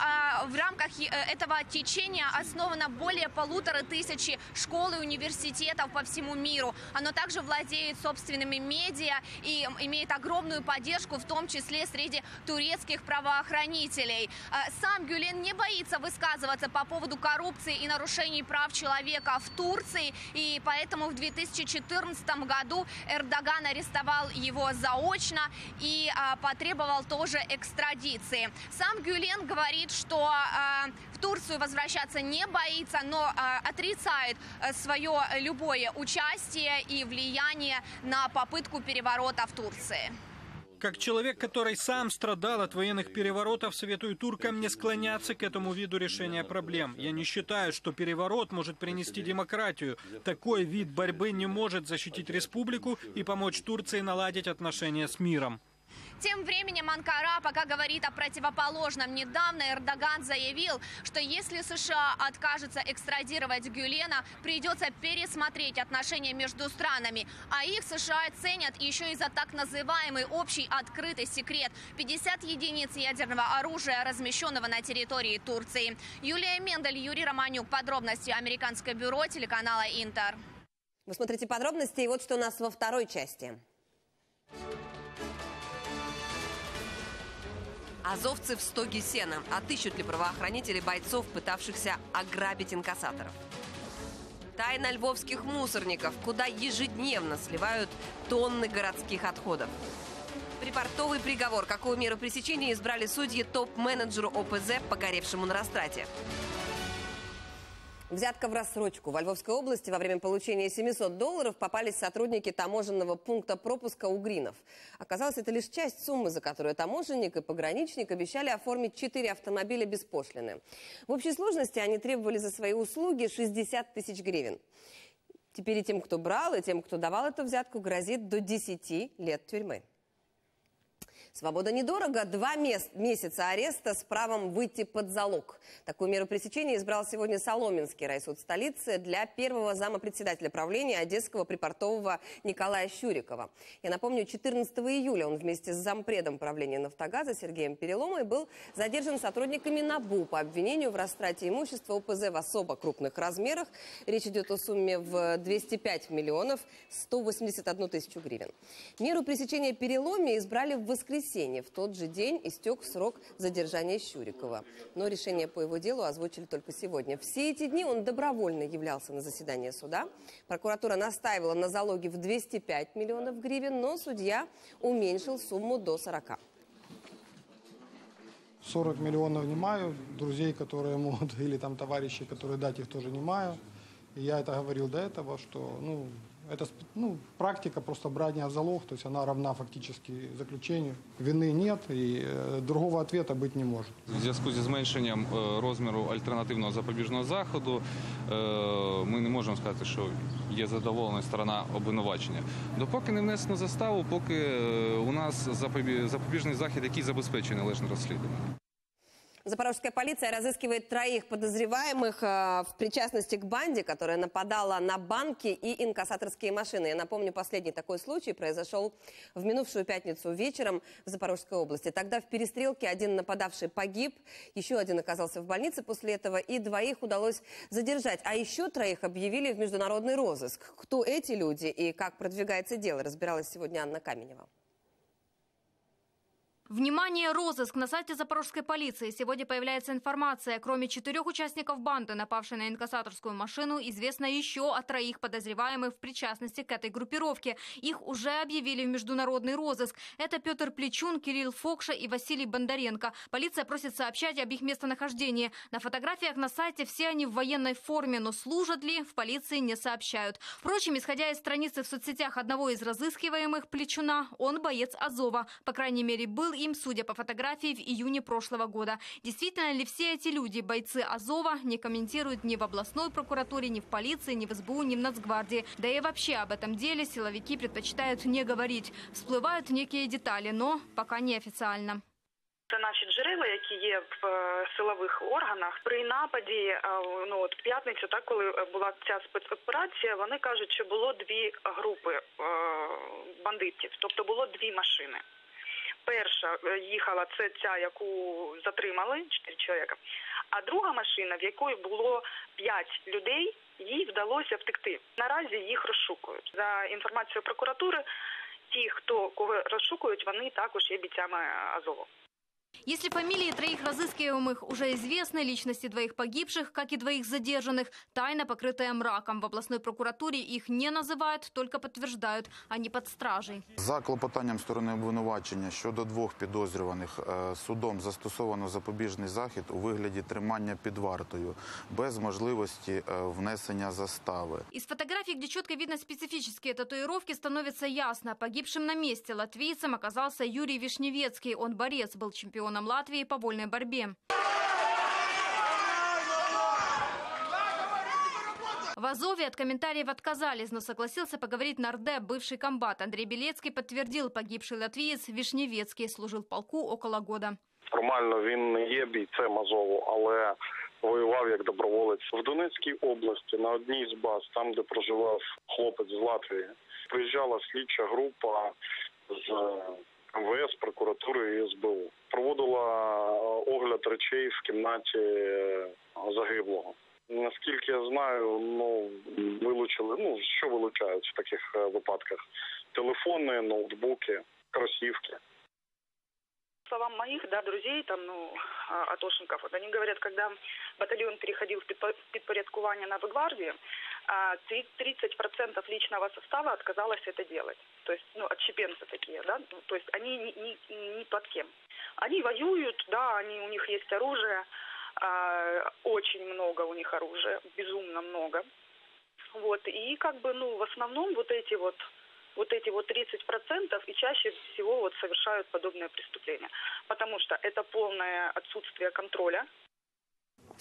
в рамках этого течения, основано более полутора тысячи школ и университетов по всему миру. Оно также владеет собственными медиа и имеет огромную поддержку, в том числе среди турецких правоохранителей. Сам Гюлен не боится высказываться по поводу коррупции и нарушений прав человека в Турции, и поэтому в две тысячи четырнадцатом году Эрдоган арестовал его заочно и потребовал тоже экстрадиции. Сам Гюлен говорит, что в Турцию возвращаться не боится, но отрицает свое любое участие и влияние на попытку переворота в Турции. Как человек, который сам страдал от военных переворотов, советую туркам не склоняться к этому виду решения проблем. Я не считаю, что переворот может принести демократию. Такой вид борьбы не может защитить республику и помочь Турции наладить отношения с миром. Тем временем Анкара пока говорит о противоположном. Недавно Эрдоган заявил, что если США откажется экстрадировать Гюлена, придется пересмотреть отношения между странами. А их США ценят еще и за так называемый общий открытый секрет. пятьдесят единиц ядерного оружия, размещенного на территории Турции. Юлия Мендель, Юрий Романюк. Подробности. Американское бюро телеканала Интер. Вы смотрите подробности, и вот что у нас во второй части. Азовцы в стоге сена. Отыщут ли правоохранители бойцов, пытавшихся ограбить инкассаторов? Тайна львовских мусорников, куда ежедневно сливают тонны городских отходов. Припортовый приговор. Какую меру пресечения избрали судьи топ-менеджеру О П З, погоревшему на растрате? Взятка в рассрочку. Во Львовской области во время получения семисот долларов попались сотрудники таможенного пункта пропуска Угринов. Оказалось, это лишь часть суммы, за которую таможенник и пограничник обещали оформить четыре автомобиля без пошлины. В общей сложности они требовали за свои услуги шестьдесят тысяч гривен. Теперь и тем, кто брал, и тем, кто давал эту взятку, грозит до десяти лет тюрьмы. Свобода недорого. Два месяца ареста с правом выйти под залог. Такую меру пресечения избрал сегодня Соломенский райсуд столицы для первого зампредседателя правления одесского припортового Николая Щурикова. Я напомню, четырнадцатого июля он вместе с зампредом правления «Нафтогаза» Сергеем Переломой был задержан сотрудниками НАБУ по обвинению в растрате имущества ОПЗ в особо крупных размерах. Речь идет о сумме в двести пять миллионов сто восемьдесят одну тысячу гривен. Меру пресечения Переломе избрали в воскресенье. В тот же день истек срок задержания Щурикова. Но решение по его делу озвучили только сегодня. Все эти дни он добровольно являлся на заседание суда. Прокуратура настаивала на залоге в двести пять миллионов гривен, но судья уменьшил сумму до сорока. сорок миллионов не маю, друзей, которые могут, или там товарищи, которые дать, их тоже не маю. И я это говорил до этого, что... ну, Это ну, практика просто брания в залог, то есть она равна фактически заключению. Вины нет и э, другого ответа быть не может. В зв'язку зі зменшенням э, розміру альтернативного запобіжного заходу э, ми не можемо сказати, що є задоволена сторона обвинувачення. Допоки не внесено заставу, поки э, у нас запобі... запобіжний захід, який забезпечує належне розслідування. Запорожская полиция разыскивает троих подозреваемых э, в причастности к банде, которая нападала на банки и инкассаторские машины. Я напомню, последний такой случай произошел в минувшую пятницу вечером в Запорожской области. Тогда в перестрелке один нападавший погиб, еще один оказался в больнице после этого, и двоих удалось задержать. А еще троих объявили в международный розыск. Кто эти люди и как продвигается дело, разбиралась сегодня Анна Каменева. Внимание, розыск! На сайте запорожской полиции сегодня появляется информация. Кроме четырех участников банды, напавшей на инкассаторскую машину, известно еще о троих подозреваемых в причастности к этой группировке. Их уже объявили в международный розыск. Это Петр Плечун, Кирилл Фокша и Василий Бондаренко. Полиция просит сообщать об их местонахождении. На фотографиях на сайте все они в военной форме, но служат ли, в полиции не сообщают. Впрочем, исходя из страницы в соцсетях одного из разыскиваемых, Плечуна, он боец Азова. По крайней мере, был им, судя по фотографии, в июне прошлого года. Действительно ли все эти люди бойцы Азова, не комментируют ни в областной прокуратуре, ни в полиции, ни в СБУ, ни в Нацгвардии. Да и вообще об этом деле силовики предпочитают не говорить. Всплывают некие детали, но пока неофициально. Це наші джерела, які є в силових органах. При нападі, ну, от в п'ятницю, так, коли була ця спецоперація, вони кажуть, що було дві групи бандитів, тобто було дві машини. Перша їхала, це ця, яку затримали, чотири чоловіка, а друга машина, в якої було п'ять людей, їй вдалося втекти. Наразі їх розшукують. За інформацією прокуратури, ті, хто кого розшукують, вони також є бійцями Азову. Если фамилии троих разыскиваемых уже известны, личности двоих погибших, как и двоих задержанных, тайна, покрытая мраком. В областной прокуратуре их не называют, только подтверждают, они под стражей. За клопотанням сторони обвинувачення щодо двох підозрюваних судом застосовано запобіжний захід у вигляді тримання під вартою, без можливості внесення застави. Из фотографий, где четко видно специфические татуировки, становится ясно. Погибшим на месте латвийцем оказался Юрий Вишневецкий. Он борец, был чемпионом Латвии по вольной борьбе. В Азове от комментариев отказались, но согласился поговорить нардеп, бывший комбат. Андрей Белецкий подтвердил, погибший латвиец Вишневецкий служил в полку около года. Формально він не є бійцем Азову, але воював як доброволець в Донецькій області на одній з баз, там де проживав хлопець з Латвії. Приїжджала слідча група з МВС, прокуратури і СБУ. Проводила огляд речей в кімнаті загиблого. Наскільки я знаю, ну, вилучили, ну, що вилучають в таких випадках? Телефони, ноутбуки, кросівки. Словам моих, да, друзей, там, ну, атошников, вот они говорят, когда батальон переходил в подпорядкование Нацгвардии, тридцать процентов личного состава отказалось это делать. То есть, ну, отщепенцы такие, да, то есть они ни, ни, ни под кем. Они воюют, да, они, у них есть оружие, очень много у них оружия, безумно много. Вот, и как бы, ну, в основном вот эти вот... Вот эти вот тридцать процентов и чаще всего вот совершают подобные преступления, потому что это полное отсутствие контроля.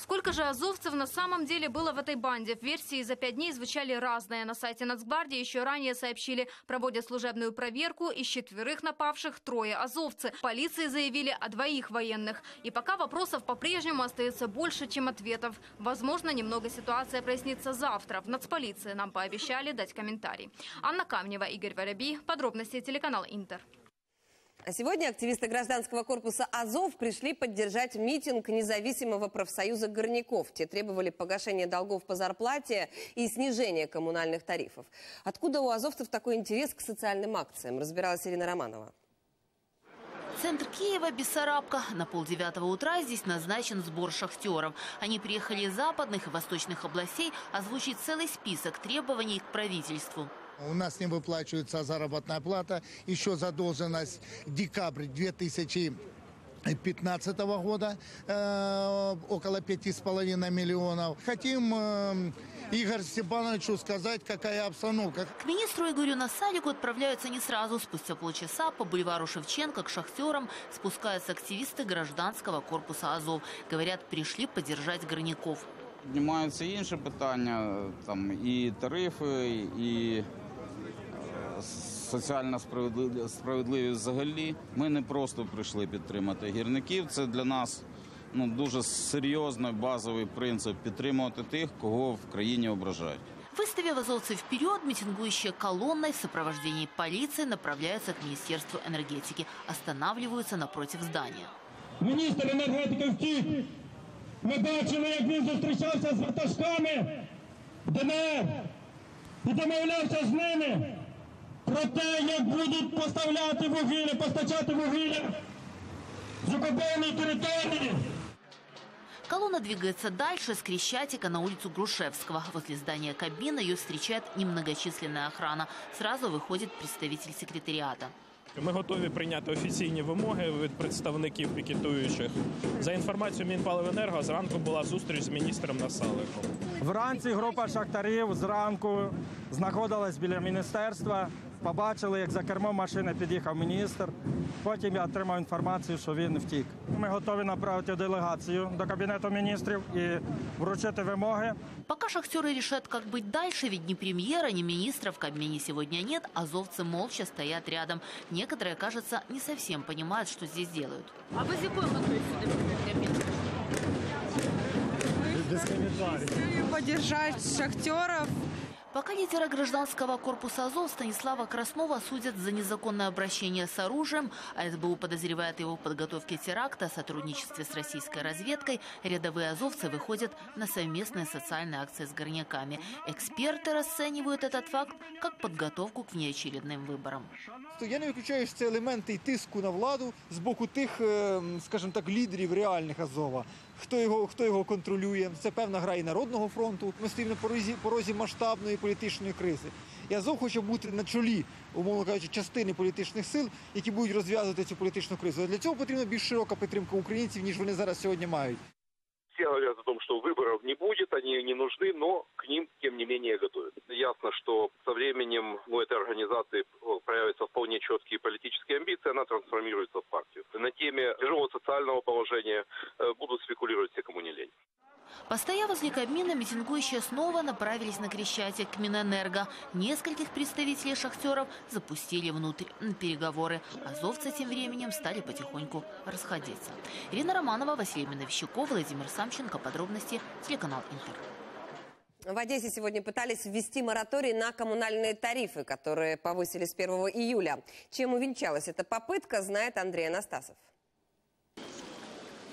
Сколько же азовцев на самом деле было в этой банде? Версии за пять дней звучали разные. На сайте Нацгвардии еще ранее сообщили, проводят служебную проверку. Из четверых напавших трое азовцы. Полиции заявили о двоих военных. И пока вопросов по-прежнему остается больше, чем ответов. Возможно, немного ситуация прояснится завтра. В Нацполиции нам пообещали дать комментарий. Анна Камнева, Игорь Воробей. Подробности телеканал «Интер». А сегодня активисты гражданского корпуса «Азов» пришли поддержать митинг независимого профсоюза горняков. Те требовали погашения долгов по зарплате и снижения коммунальных тарифов. Откуда у азовцев такой интерес к социальным акциям, разбиралась Ирина Романова. Центр Киева, Бессарабка. На полдевятого утра здесь назначен сбор шахтеров. Они приехали из западных и восточных областей озвучить целый список требований к правительству. У нас не выплачивается заработная плата, еще задолженность декабрь две тысячи пятнадцатого года, э, около пяти с половиной миллионов. Хотим э, Игорь Степановичу сказать, какая обстановка. К министру Игорю Насадику отправляются не сразу. Спустя полчаса по бульвару Шевченко к шахтерам спускаются активисты гражданского корпуса «Азов». Говорят, пришли поддержать горняков. Поднимаються інші питання, там і тарифи, і соціальна справедливість взагалі. Ми не просто прийшли підтримати гірників, це для нас ну, дуже серйозний базовий принцип підтримувати тих, кого в країні ображають. Выставив азовцев вперед, митингующие колонной в сопровождении полиции направляются к Министерству энергетики, останавливаются напротив здания. Министр энергетики в Киеве. Ми бачили, як він зустрічався з вартажками ДНР і домовлявся з ними про те, як будуть поставляти вугілля, постачати вугілля з окупованої території. Колонна двигается дальше с Крещатика на улицу Грушевского. Возле здания кабины ее встречает немногочисленная охрана. Сразу выходит представитель секретариата. Ми готові прийняти офіційні вимоги від представників пікетуючих. За інформацією Мінпаливенерго, зранку була зустріч з міністром Насаликом. Вранці група шахтарів зранку знаходилась біля міністерства, побачили, як за кермом машини під'їхав міністр. Потім я отримав інформацію, що він втік. Ми готові направити делегацію до Кабінету міністрів і вручити вимоги. Пока шахтеры решат, как быть дальше, ведь ни премьера, ни министра в Кабмине сегодня нет, азовцы молча стоят рядом. Некоторые, кажется, не совсем понимают, что здесь делают. А вы зимой готовы сюда? Без комментариев. Поддержать шахтеров. Пока лидера гражданского корпуса «Азов» Станислава Краснова судят за незаконное обращение с оружием, а СБУ подозревает его в подготовке теракта, сотрудничестве с российской разведкой, рядовые азовцы выходят на совместные социальные акции с горняками. Эксперты расценивают этот факт как подготовку к внеочередным выборам. Я не исключаю, что это элементы тиску на владу с боку тех, скажем так, лидеров реальных «Азова». Хто його, хто його контролює. Це певна гра і Народного фронту. Ми стоїмо на порозі, порозі масштабної політичної кризи. І Азов хоче бути на чолі, умовно кажучи, частини політичних сил, які будуть розв'язувати цю політичну кризу. А для цього потрібна більш широка підтримка українців, ніж вони зараз сьогодні мають. Все говорят о том, что выборов не будет, они не нужны, но к ним, тем не менее, готовят. Ясно, что со временем у этой организации проявятся вполне четкие политические амбиции, она трансформируется в партию. На теме тяжелого социального положения будут спекулировать все, кому не лень. Постояв возле Кабмина, митингующие снова направились на Крещатик к Минэнерго. Нескольких представителей шахтеров запустили внутрь на переговоры. Азовцы тем временем стали потихоньку расходиться. Ирина Романова, Василий Миновщиков, Владимир Самченко. Подробности телеканал «Интер». В Одессе сегодня пытались ввести мораторий на коммунальные тарифы, которые повысили с первого июля. Чем увенчалась эта попытка, знает Андрей Анастасов.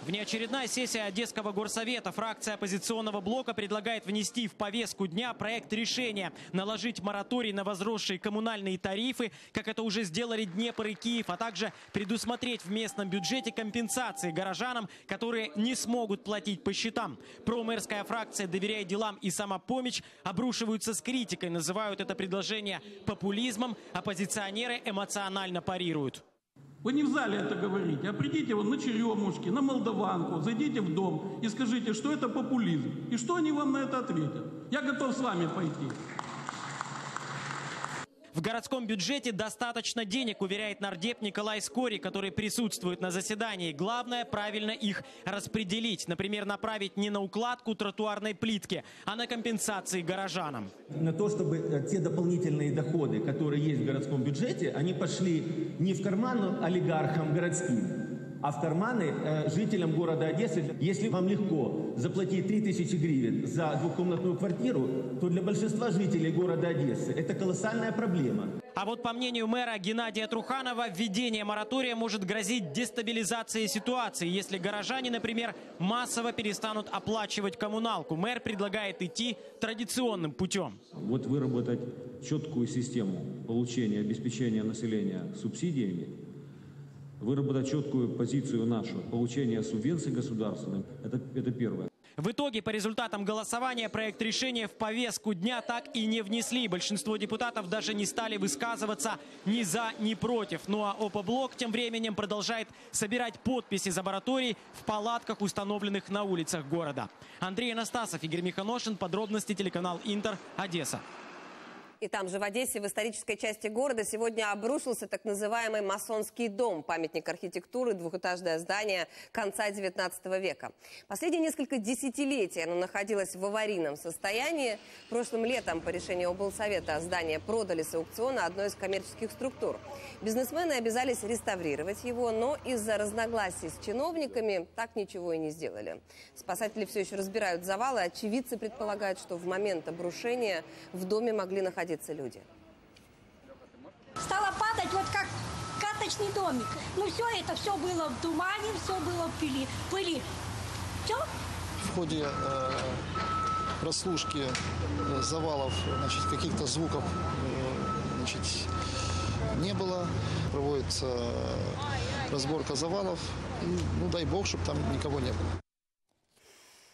Внеочередная сессия Одесского горсовета. Фракция оппозиционного блока предлагает внести в повестку дня проект решения наложить мораторий на возросшие коммунальные тарифы, как это уже сделали Днепр и Киев, а также предусмотреть в местном бюджете компенсации горожанам, которые не смогут платить по счетам. Промэрская фракция «Доверяй делам» и «Самопомощь» обрушиваются с критикой, называют это предложение популизмом, оппозиционеры эмоционально парируют. Вы не в зале это говорите, а придите вот на Черемушки, на Молдаванку, зайдите в дом и скажите, что это популизм. И что они вам на это ответят? Я готов с вами пойти. В городском бюджете достаточно денег, уверяет нардеп Николай Скорий, который присутствует на заседании. Главное правильно их распределить. Например, направить не на укладку тротуарной плитки, а на компенсации горожанам. На то, чтобы те дополнительные доходы, которые есть в городском бюджете, они пошли не в карман олигархам городским, а в карманы э, жителям города Одессы. Если вам легко заплатить три тысячи гривен за двухкомнатную квартиру, то для большинства жителей города Одессы это колоссальная проблема. А вот по мнению мэра Геннадия Труханова, введение моратория может грозить дестабилизацией ситуации, если горожане, например, массово перестанут оплачивать коммуналку. Мэр предлагает идти традиционным путем. Вот выработать четкую систему получения, обеспечения населения субсидиями, выработать четкую позицию нашу, получение субвенций государственным, это, это первое. В итоге по результатам голосования проект решения в повестку дня так и не внесли. Большинство депутатов даже не стали высказываться ни за, ни против. Ну а ОПО-блок тем временем продолжает собирать подписи за мораторий в палатках, установленных на улицах города. Андрей Анастасов, Игорь Миханошин. Подробности телеканал Интер, Одесса. И там же в Одессе, в исторической части города, сегодня обрушился так называемый масонский дом, памятник архитектуры, двухэтажное здание конца девятнадцатого века. Последние несколько десятилетий оно находилось в аварийном состоянии. Прошлым летом по решению облсовета здание продали с аукциона одной из коммерческих структур. Бизнесмены обязались реставрировать его, но из-за разногласий с чиновниками так ничего и не сделали. Спасатели все еще разбирают завалы. Очевидцы предполагают, что в момент обрушения в доме могли находиться люди. Стало падать вот как карточный домик. Ну все это, все было в тумане, все было в пыли. пыли. Все? В ходе э, прослушки э, завалов каких-то звуков э, значит, не было. Проводится э, разборка завалов. Ну дай бог, чтобы там никого не было.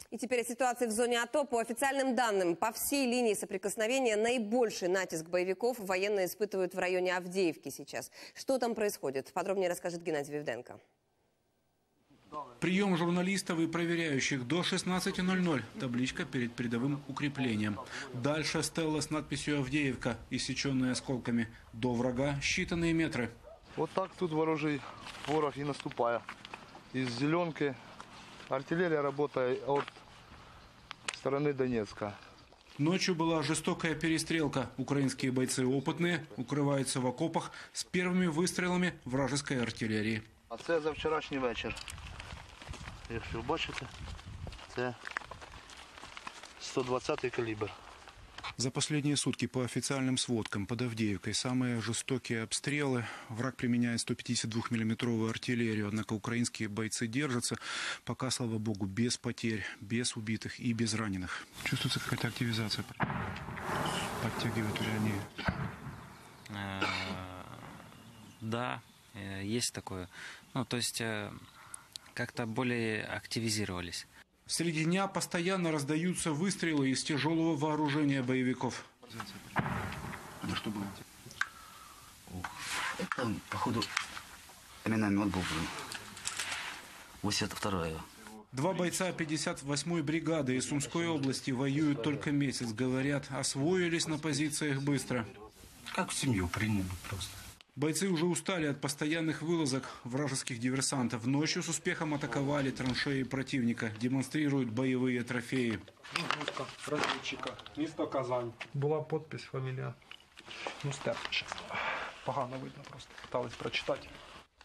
И теперь о ситуации в зоне АТО. По официальным данным, по всей линии соприкосновения наибольший натиск боевиков военные испытывают в районе Авдеевки сейчас. Что там происходит? Подробнее расскажет Геннадий Вивденко. Прием журналистов и проверяющих до шестнадцати ноль-ноль. Табличка перед передовым укреплением. Дальше стелла с надписью «Авдеевка», иссеченная осколками. До врага считанные метры. Вот так тут ворожий ворог и наступая. Из зеленки... Артиллерия работает от стороны Донецка. Ночью была жестокая перестрелка. Украинские бойцы опытные, укрываются в окопах с первыми выстрелами вражеской артиллерии. А це за вчорашній вечір. Якщо бачите, це сто двадцятий калібр. За последние сутки по официальным сводкам под Авдеевкой самые жестокие обстрелы. Враг применяет сто пятьдесят два миллиметровую артиллерию, однако украинские бойцы держатся. Пока, слава богу, без потерь, без убитых и без раненых. Чувствуется какая-то активизация. Подтягивают ли они? Да, есть такое. Ну, то есть как-то более активизировались. Среди дня постоянно раздаются выстрелы из тяжелого вооружения боевиков. Это что было? Это, походу, миномет был. восемьдесят вторая. Два бойца пятьдесят восьмой бригады из Сумской области воюют только месяц. Говорят, освоились на позициях быстро. Как в семью приняли просто. Бойцы уже устали от постоянных вылазок вражеских диверсантов. Ночью с успехом атаковали траншеи противника. Демонстрируют боевые трофеи. Разведчика. Место Казань. Была подпись, фамилия. Ну, погано видно просто. Пыталась прочитать.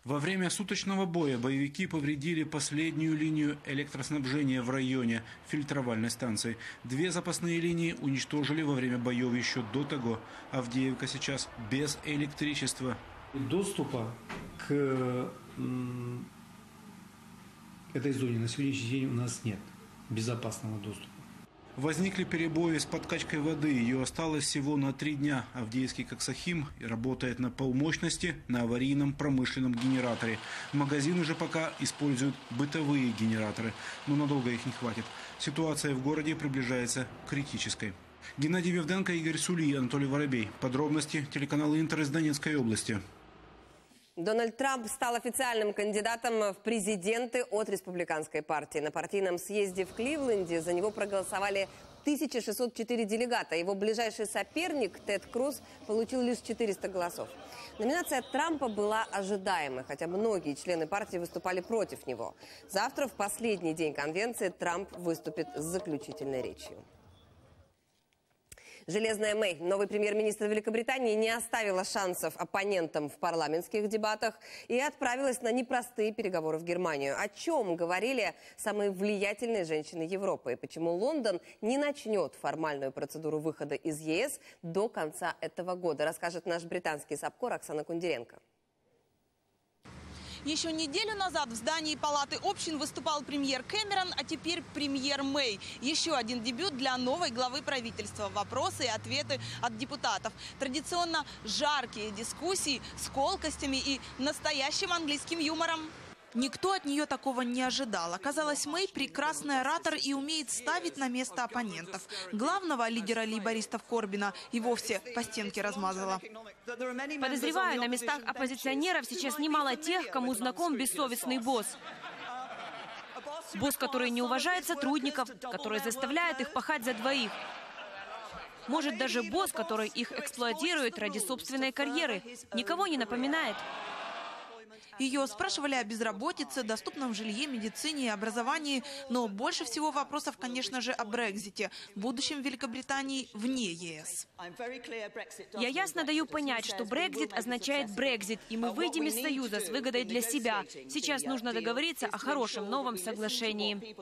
Во время суточного боя боевики повредили последнюю линию электроснабжения в районе фильтровальной станции. Две запасные линии уничтожили во время боев еще до того. Авдеевка сейчас без электричества. Доступа к этой зоне на сегодняшний день у нас нет. Безопасного доступа. Возникли перебои с подкачкой воды. Ее осталось всего на три дня. Авдеевский Коксахим работает на полмощности на аварийном промышленном генераторе. Магазины же пока используют бытовые генераторы. Но надолго их не хватит. Ситуация в городе приближается к критической. Геннадий Вивденко, Игорь Сульи, Анатолий Воробей. Подробности телеканала Интер из Донецкой области. Дональд Трамп стал официальным кандидатом в президенты от республиканской партии. На партийном съезде в Кливленде за него проголосовали тысяча шестьсот четыре делегата. Его ближайший соперник Тед Круз получил лишь четыреста голосов. Номинация Трампа была ожидаемой, хотя многие члены партии выступали против него. Завтра, в последний день конвенции, Трамп выступит с заключительной речью. Железная Мэй, новый премьер-министр Великобритании, не оставила шансов оппонентам в парламентских дебатах и отправилась на непростые переговоры в Германию. О чем говорили самые влиятельные женщины Европы и почему Лондон не начнет формальную процедуру выхода из ЕС до конца этого года, расскажет наш британский сапкор Оксана Кундеренко. Еще неделю назад в здании Палаты общин выступал премьер Кэмерон, а теперь премьер Мэй. Еще один дебют для новой главы правительства. Вопросы и ответы от депутатов. Традиционно жаркие дискуссии с колкостями и настоящим английским юмором. Никто от нее такого не ожидал. Оказалось, Мэй прекрасный оратор и умеет ставить на место оппонентов. Главного лидера лейбористов Корбина и вовсе по стенке размазала. Подозреваю, на местах оппозиционеров сейчас немало тех, кому знаком бессовестный босс. Босс, который не уважает сотрудников, который заставляет их пахать за двоих. Может, даже босс, который их эксплуатирует ради собственной карьеры. Никого не напоминает. Ее спрашивали о безработице, доступном жилье, медицине и образовании. Но больше всего вопросов, конечно же, о Брексите, будущем Великобритании вне ЕС. Я ясно даю понять, что Брексит означает Брексит, и мы выйдем из Союза с выгодой для себя. Сейчас нужно договориться о хорошем новом соглашении.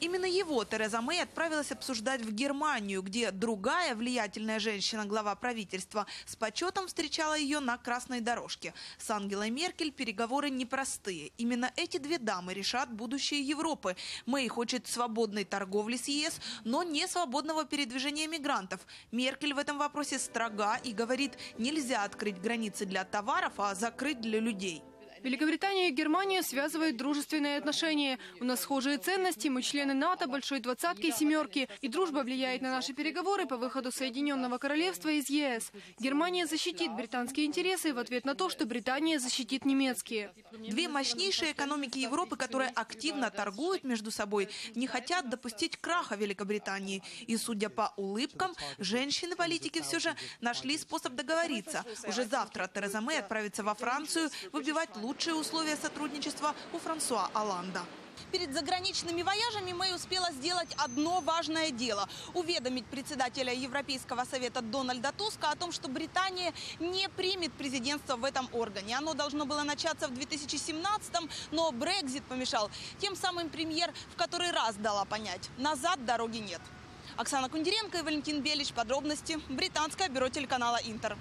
Именно его Тереза Мэй отправилась обсуждать в Германию, где другая влиятельная женщина, глава правительства, с почетом встречала ее на красной дорожке. С Ангелой Меркель переговоры непростые. Именно эти две дамы решат будущее Европы. Мэй хочет свободной торговли с ЕС, но не свободного передвижения мигрантов. Меркель в этом вопросе строга и говорит, нельзя открыть границы для товаров, а закрыть для людей. Великобритания и Германия связывают дружественные отношения. У нас схожие ценности, мы члены НАТО, Большой Двадцатки и Семерки. И дружба влияет на наши переговоры по выходу Соединенного Королевства из ЕС. Германия защитит британские интересы в ответ на то, что Британия защитит немецкие. Две мощнейшие экономики Европы, которые активно торгуют между собой, не хотят допустить краха Великобритании. И, судя по улыбкам, женщины-политики все же нашли способ договориться. Уже завтра Тереза Мэй отправится во Францию выбивать лучшие Лучшие условия сотрудничества у Франсуа Олланда. Перед заграничными вояжами Мэй успела сделать одно важное дело – уведомить председателя Европейского совета Дональда Туска о том, что Британия не примет президентство в этом органе. Оно должно было начаться в две тысячи семнадцатом, но Брексит помешал. Тем самым премьер в который раз дала понять – назад дороги нет. Оксана Кундеренко и Валентин Белич. Подробности. Британское бюро телеканала «Интер».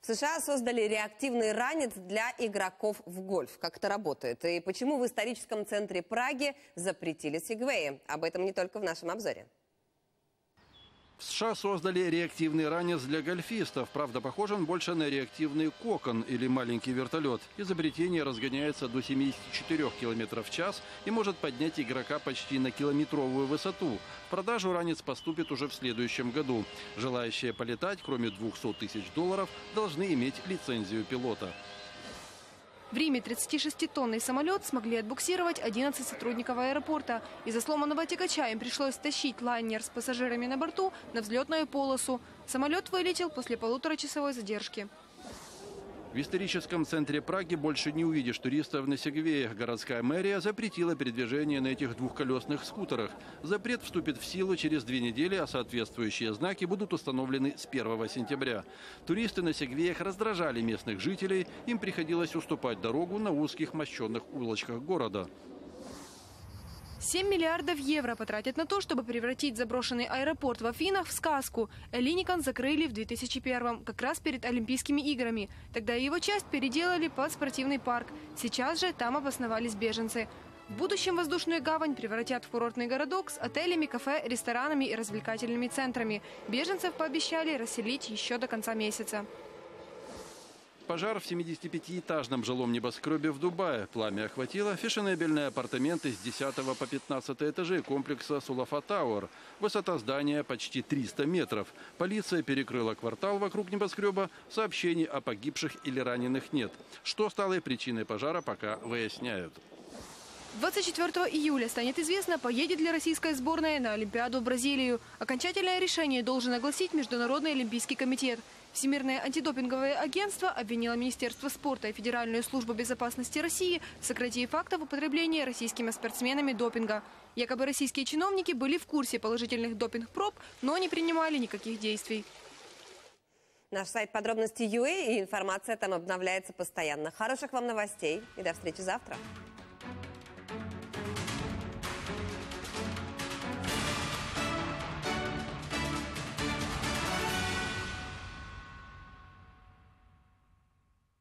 В США создали реактивный ранец для игроков в гольф. Как это работает и почему в историческом центре Праги запретили сегвеи? Об этом не только в нашем обзоре. В США создали реактивный ранец для гольфистов. Правда, похож он больше на реактивный кокон или маленький вертолет. Изобретение разгоняется до семидесяти четырёх километров в час и может поднять игрока почти на километровую высоту. В продажу ранец поступит уже в следующем году. Желающие полетать, кроме двухсот тысяч долларов, должны иметь лицензию пилота. В Риме тридцатишеститонный самолет смогли отбуксировать одиннадцать сотрудников аэропорта. Из-за сломанного тягача им пришлось тащить лайнер с пассажирами на борту на взлетную полосу. Самолет вылетел после полуторачасовой задержки. В историческом центре Праги больше не увидишь туристов на сегвеях. Городская мэрия запретила передвижение на этих двухколесных скутерах. Запрет вступит в силу через две недели, а соответствующие знаки будут установлены с первого сентября. Туристы на сегвеях раздражали местных жителей. Им приходилось уступать дорогу на узких мощенных улочках города. семь миллиардов евро потратят на то, чтобы превратить заброшенный аэропорт в Афинах в сказку. Эллиникон закрыли в две тысячи первом, как раз перед Олимпийскими играми. Тогда его часть переделали под спортивный парк. Сейчас же там обосновались беженцы. В будущем воздушную гавань превратят в курортный городок с отелями, кафе, ресторанами и развлекательными центрами. Беженцев пообещали расселить еще до конца месяца. Пожар в семидесятипятиэтажном жилом небоскребе в Дубае. Пламя охватило фешенебельные апартаменты с десятого по пятнадцатый этажей комплекса Сулафа Тауэр. Высота здания почти триста метров. Полиция перекрыла квартал вокруг небоскреба. Сообщений о погибших или раненых нет. Что стало причиной пожара, пока выясняют. двадцать четвёртого июля станет известно, поедет ли российская сборная на Олимпиаду в Бразилию. Окончательное решение должен огласить Международный олимпийский комитет. Всемирное антидопинговое агентство обвинило Министерство спорта и Федеральную службу безопасности России в сократии фактов употребления российскими спортсменами допинга. Якобы российские чиновники были в курсе положительных допинг-проб, но не принимали никаких действий. Наш сайт подробности точка ю а и информация там обновляется постоянно. Хороших вам новостей и до встречи завтра.